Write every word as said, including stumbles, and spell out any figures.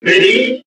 Ready?